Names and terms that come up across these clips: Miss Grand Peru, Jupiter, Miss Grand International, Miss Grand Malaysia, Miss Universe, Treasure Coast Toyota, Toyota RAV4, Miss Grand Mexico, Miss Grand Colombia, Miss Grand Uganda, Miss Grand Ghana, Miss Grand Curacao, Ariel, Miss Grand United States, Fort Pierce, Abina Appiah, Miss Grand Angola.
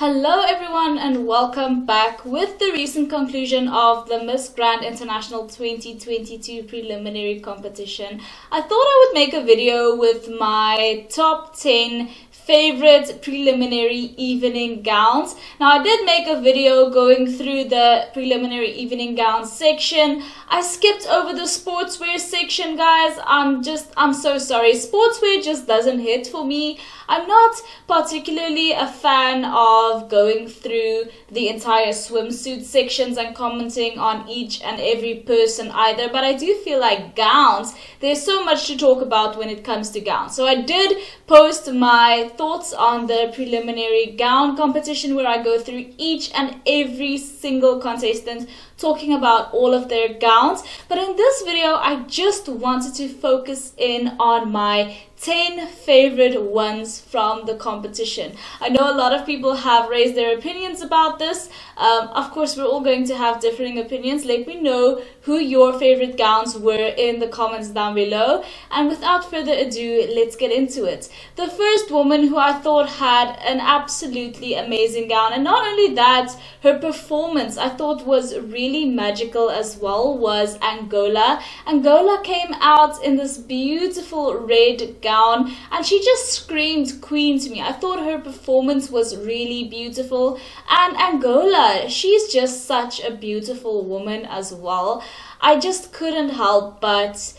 Hello everyone and welcome back with the recent conclusion of the Miss Grand International 2022 preliminary competition. I thought I would make a video with my top 10 favorite preliminary evening gowns. Now I did make a video going through the preliminary evening gown section. I skipped over the sportswear section, guys. I'm so sorry. Sportswear just doesn't hit for me. I'm not particularly a fan of going through the entire swimsuit sections and commenting on each and every person either, but I do feel like gowns, there's so much to talk about when it comes to gowns. So I did post my thoughts on the preliminary gown competition where I go through each and every single contestant talking about all of their gowns, but in this video I just wanted to focus in on my 10 favorite ones from the competition. I know a lot of people have raised their opinions about this. Of course, we're all going to have differing opinions. Let me know who your favorite gowns were in the comments down below. And without further ado, let's get into it. The first woman who I thought had an absolutely amazing gown, and not only that, her performance I thought was really magical as well, was Angola. Angola came out in this beautiful red gown. And she just screamed queen to me. I thought her performance was really beautiful, and Angola, she's just such a beautiful woman as well. I just couldn't help but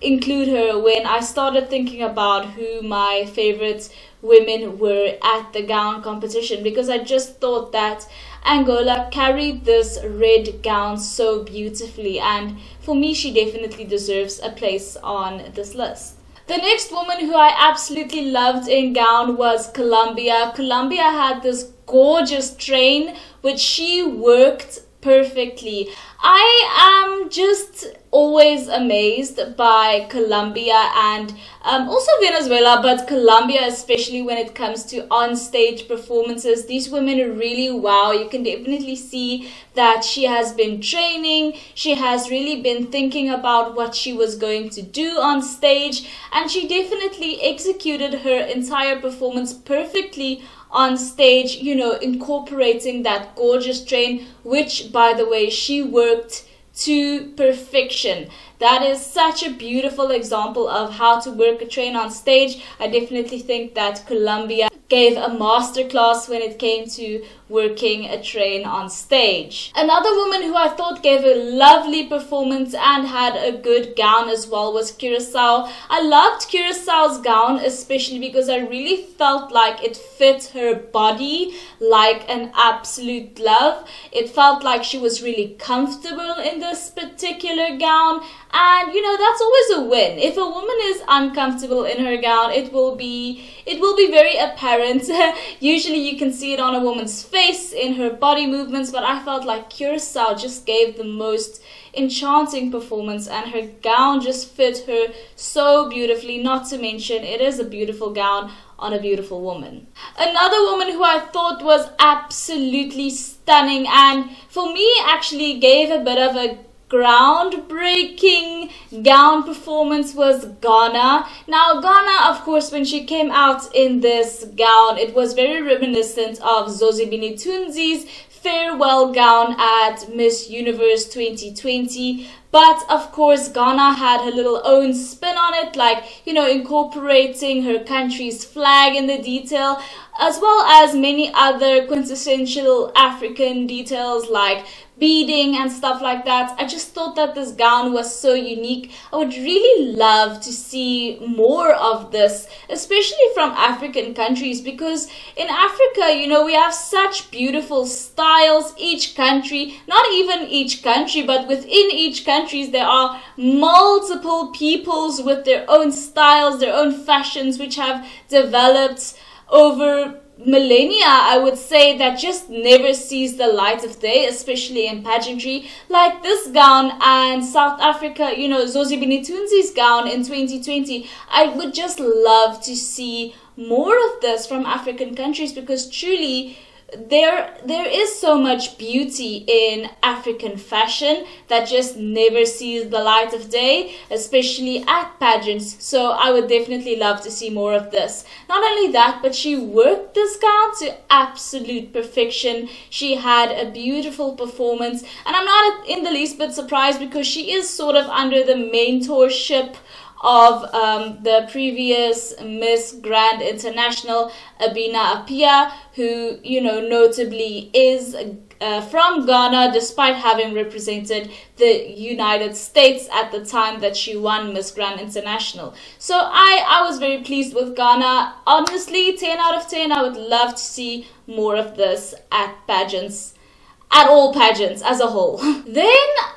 include her when I started thinking about who my favorite women were at the gown competition, because I just thought that Angola carried this red gown so beautifully, and for me she definitely deserves a place on this list. The next woman who I absolutely loved in gown was Colombia. Colombia had this gorgeous train which she worked perfectly. I am just always amazed by Colombia and also Venezuela, but Colombia especially when it comes to on-stage performances. These women really wow. You can definitely see that she has been training, she has really been thinking about what she was going to do on stage, and she definitely executed her entire performance perfectly on stage, you know, incorporating that gorgeous train, which by the way she worked to perfection. That is such a beautiful example of how to work a train on stage. I definitely think that Colombia gave a masterclass when it came to working a train on stage. Another woman who I thought gave a lovely performance and had a good gown as well was Curacao. I loved Curacao's gown especially because I really felt like it fit her body like an absolute glove. It felt like she was really comfortable in this particular gown, and you know, that's always a win. If a woman is uncomfortable in her gown, it will be very apparent. Usually you can see it on a woman's face, in her body movements, but I felt like Curacao just gave the most enchanting performance, and her gown just fit her so beautifully, not to mention it is a beautiful gown on a beautiful woman. Another woman who I thought was absolutely stunning, and for me actually gave a bit of a groundbreaking gown performance, was Ghana. Now Ghana, of course, when she came out in this gown, it was very reminiscent of Zozibini Tunzi's farewell gown at Miss Universe 2020. But of course Ghana had her little own spin on it, like, you know, incorporating her country's flag in the detail, as well as many other quintessential African details like beading and stuff like that. I just thought that this gown was so unique. I would really love to see more of this, especially from African countries, because in Africa, you know, we have such beautiful styles. Each country, not even each country, but within each countries, there are multiple peoples with their own styles, their own fashions, which have developed over millennia, I would say, that just never sees the light of day, especially in pageantry, like this gown. And South Africa, you know, Zozibini Tunzi's gown in 2020, I would just love to see more of this from African countries, because truly There is so much beauty in African fashion that just never sees the light of day, especially at pageants. So I would definitely love to see more of this. Not only that, but she worked this gown to absolute perfection. She had a beautiful performance, and I'm not in the least bit surprised because she is sort of under the mentorship of the previous Miss Grand International, Abina Appiah, who, you know, notably is from Ghana, despite having represented the United States at the time that she won Miss Grand International. So I was very pleased with Ghana. Honestly, 10 out of 10, I would love to see more of this at pageants. At all pageants as a whole. Then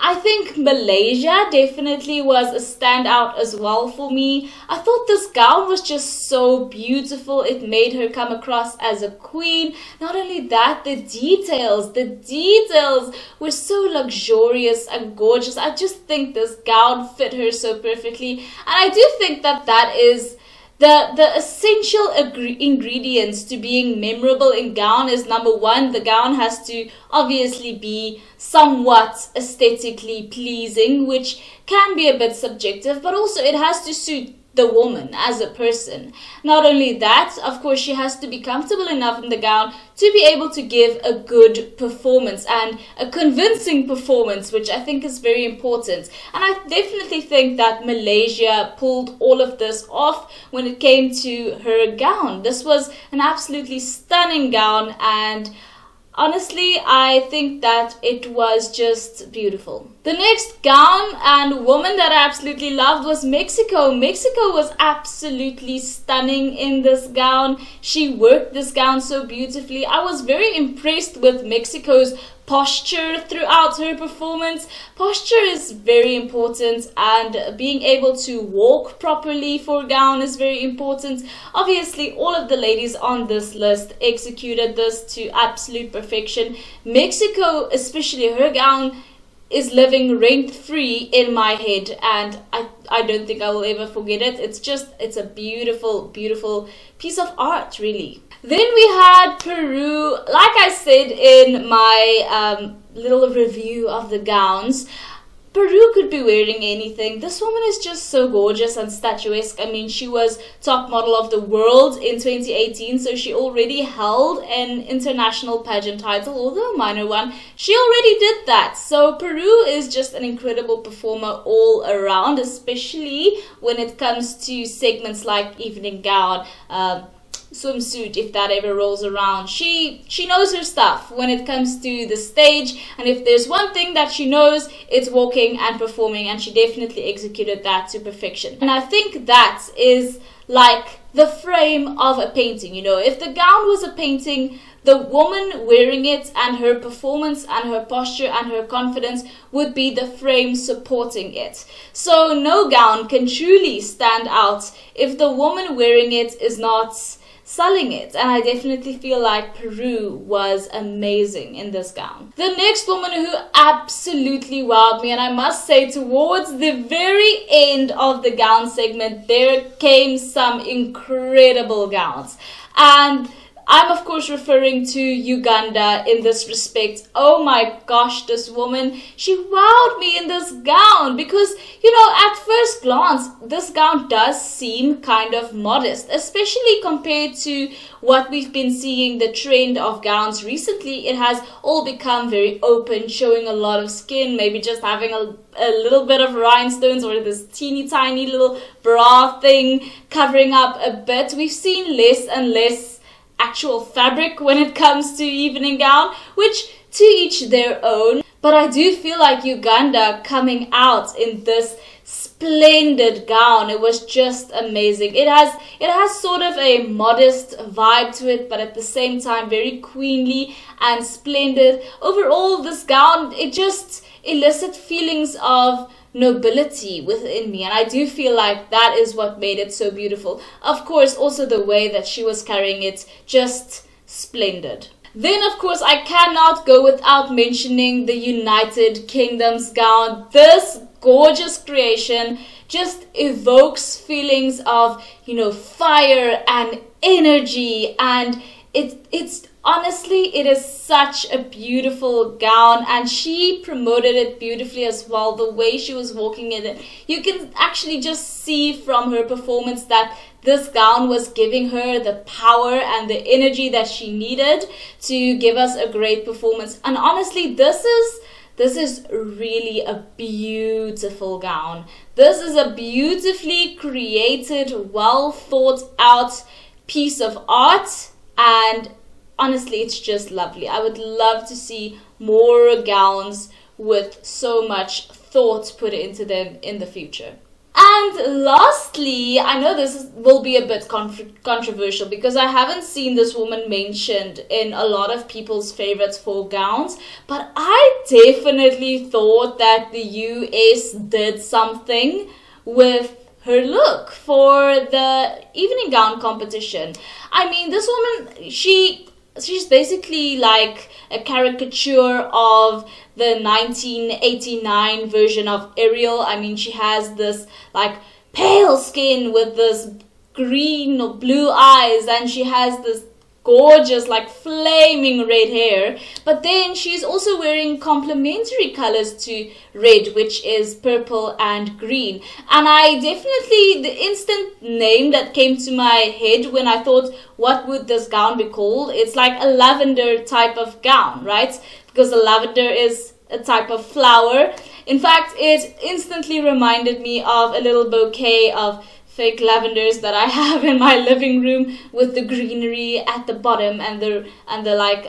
I think Malaysia definitely was a standout as well for me. I thought this gown was just so beautiful. It made her come across as a queen. Not only that, the details were so luxurious and gorgeous. I just think this gown fit her so perfectly, and I do think that that is The essential ingredients to being memorable in gown is, number one, the gown has to obviously be somewhat aesthetically pleasing, which can be a bit subjective, but also it has to suit the woman as a person. Not only that, of course, she has to be comfortable enough in the gown to be able to give a good performance and a convincing performance, which I think is very important. And I definitely think that Malaysia pulled all of this off when it came to her gown. This was an absolutely stunning gown, and honestly, I think that it was just beautiful. The next gown and woman that I absolutely loved was Mexico. Mexico was absolutely stunning in this gown. She worked this gown so beautifully. I was very impressed with Mexico's posture throughout her performance. Posture is very important, and being able to walk properly for a gown is very important. Obviously, all of the ladies on this list executed this to absolute perfection. Mexico, especially her gown, is living rent-free in my head, and I don't think I will ever forget it. It's a beautiful, beautiful piece of art, really. Then we had Peru. Like I said in my little review of the gowns, Peru could be wearing anything. This woman is just so gorgeous and statuesque. I mean, she was top model of the world in 2018, so she already held an international pageant title, although a minor one. She already did that. So Peru is just an incredible performer all around, especially when it comes to segments like evening gown, swimsuit, if that ever rolls around. She knows her stuff when it comes to the stage, and if there's one thing that she knows, it's walking and performing, and she definitely executed that to perfection. And I think that is like the frame of a painting. You know, if the gown was a painting, the woman wearing it and her performance and her posture and her confidence would be the frame supporting it. So no gown can truly stand out if the woman wearing it is not selling it, and I definitely feel like Peru was amazing in this gown. The next woman who absolutely wowed me, and I must say towards the very end of the gown segment there came some incredible gowns, and I'm of course referring to Uganda in this respect. Oh my gosh, this woman, she wowed me in this gown because, you know, at first glance, this gown does seem kind of modest, especially compared to what we've been seeing, the trend of gowns recently. It has all become very open, showing a lot of skin, maybe just having a little bit of rhinestones or this teeny tiny little bra thing covering up a bit. We've seen less and less actual fabric when it comes to evening gown, which to each their own, but I do feel like Uganda coming out in this splendid gown, it was just amazing. It has sort of a modest vibe to it, but at the same time very queenly and splendid. Overall, this gown, it just elicits feelings of nobility within me, and I do feel like that is what made it so beautiful. Of course, also the way that she was carrying it, just splendid. Then, of course, I cannot go without mentioning the United Kingdom's gown. This gorgeous creation just evokes feelings of, you know, fire and energy, and it's Honestly, it is such a beautiful gown, and she promoted it beautifully as well. The way she was walking in it, you can actually just see from her performance that this gown was giving her the power and the energy that she needed to give us a great performance. And honestly, this is really a beautiful gown. This is a beautifully created, well thought out piece of art, and honestly, it's just lovely. I would love to see more gowns with so much thought put into them in the future. And lastly, I know this will be a bit controversial because I haven't seen this woman mentioned in a lot of people's favorites for gowns, but I definitely thought that the US did something with her look for the evening gown competition. I mean, this woman, she's basically like a caricature of the 1989 version of Ariel. I mean, she has this like pale skin with this green or blue eyes, and she has this gorgeous like flaming red hair, but then she's also wearing complementary colors to red, which is purple and green. And I definitely, the instant name that came to my head when I thought what would this gown be called, it's like a lavender type of gown, right? Because the lavender is a type of flower. In fact, it instantly reminded me of a little bouquet of fake lavenders that I have in my living room, with the greenery at the bottom and the like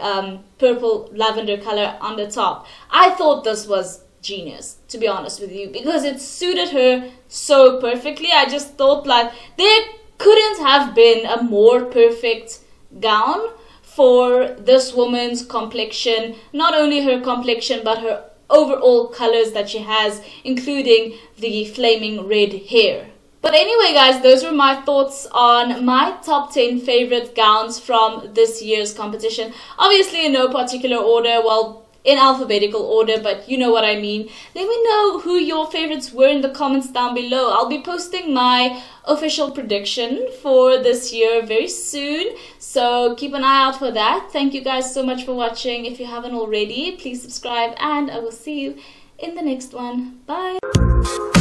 purple lavender color on the top. I thought this was genius, to be honest with you, because it suited her so perfectly. I just thought like there couldn't have been a more perfect gown for this woman's complexion. Not only her complexion, but her overall colors that she has, including the flaming red hair. But anyway guys, those were my thoughts on my top 10 favorite gowns from this year's competition. Obviously in no particular order, well, in alphabetical order, but you know what I mean. Let me know who your favorites were in the comments down below. I'll be posting my official prediction for this year very soon, so keep an eye out for that. Thank you guys so much for watching. If you haven't already, please subscribe, and I will see you in the next one. Bye!